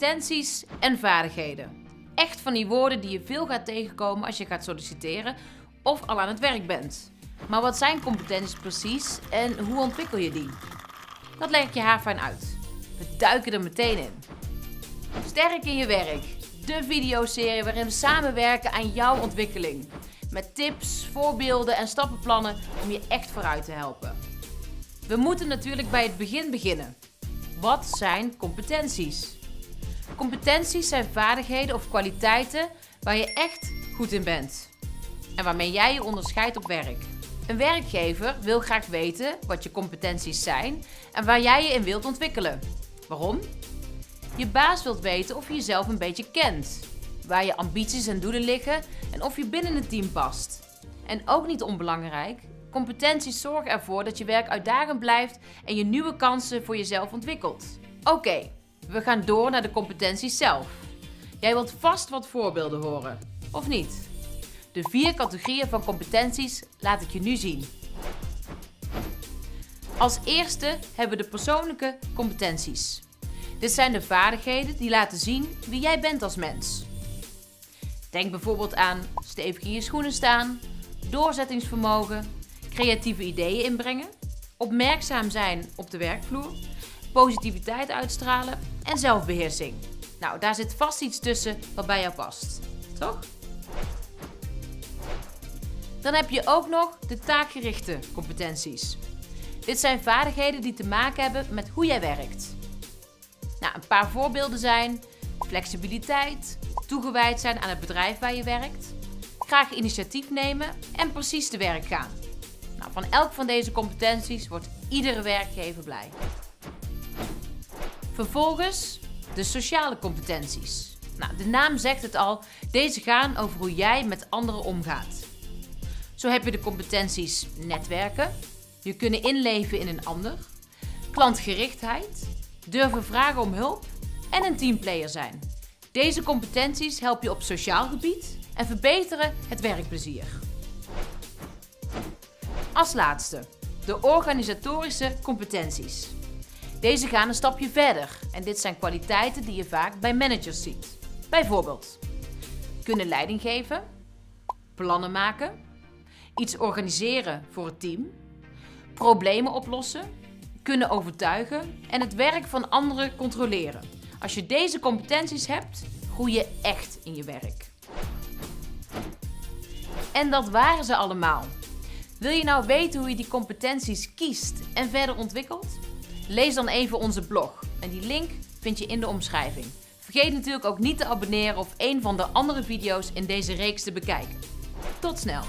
competenties en vaardigheden. Echt van die woorden die je veel gaat tegenkomen als je gaat solliciteren of al aan het werk bent. Maar wat zijn competenties precies en hoe ontwikkel je die? Dat leg ik je haarfijn uit. We duiken er meteen in. Sterk in je werk. De videoserie waarin we samenwerken aan jouw ontwikkeling. Met tips, voorbeelden en stappenplannen om je echt vooruit te helpen. We moeten natuurlijk bij het begin beginnen. Wat zijn competenties? Competenties zijn vaardigheden of kwaliteiten waar je echt goed in bent. En waarmee jij je onderscheidt op werk. Een werkgever wil graag weten wat je competenties zijn en waar jij je in wilt ontwikkelen. Waarom? Je baas wilt weten of je jezelf een beetje kent. Waar je ambities en doelen liggen en of je binnen het team past. En ook niet onbelangrijk, competenties zorgen ervoor dat je werk uitdagend blijft en je nieuwe kansen voor jezelf ontwikkelt. Oké, we gaan door naar de competenties zelf. Jij wilt vast wat voorbeelden horen, of niet? De 4 categorieën van competenties laat ik je nu zien. Als eerste hebben we de persoonlijke competenties. Dit zijn de vaardigheden die laten zien wie jij bent als mens. Denk bijvoorbeeld aan stevig in je schoenen staan, doorzettingsvermogen, creatieve ideeën inbrengen, opmerkzaam zijn op de werkvloer, positiviteit uitstralen en zelfbeheersing. Nou, daar zit vast iets tussen wat bij jou past, toch? Dan heb je ook nog de taakgerichte competenties. Dit zijn vaardigheden die te maken hebben met hoe jij werkt. Nou, een paar voorbeelden zijn flexibiliteit, toegewijd zijn aan het bedrijf waar je werkt, graag initiatief nemen en precies te werk gaan. Nou, van elk van deze competenties wordt iedere werkgever blij. Vervolgens de sociale competenties. Nou, de naam zegt het al, deze gaan over hoe jij met anderen omgaat. Zo heb je de competenties netwerken, je kunnen inleven in een ander, klantgerichtheid, durven vragen om hulp en een teamplayer zijn. Deze competenties helpen je op sociaal gebied en verbeteren het werkplezier. Als laatste, de organisatorische competenties. Deze gaan een stapje verder en dit zijn kwaliteiten die je vaak bij managers ziet. Bijvoorbeeld, kunnen leiding geven, plannen maken, iets organiseren voor het team, problemen oplossen, kunnen overtuigen en het werk van anderen controleren. Als je deze competenties hebt, groei je echt in je werk. En dat waren ze allemaal. Wil je nou weten hoe je die competenties kiest en verder ontwikkelt? Lees dan even onze blog en die link vind je in de omschrijving. Vergeet natuurlijk ook niet te abonneren of een van de andere video's in deze reeks te bekijken. Tot snel!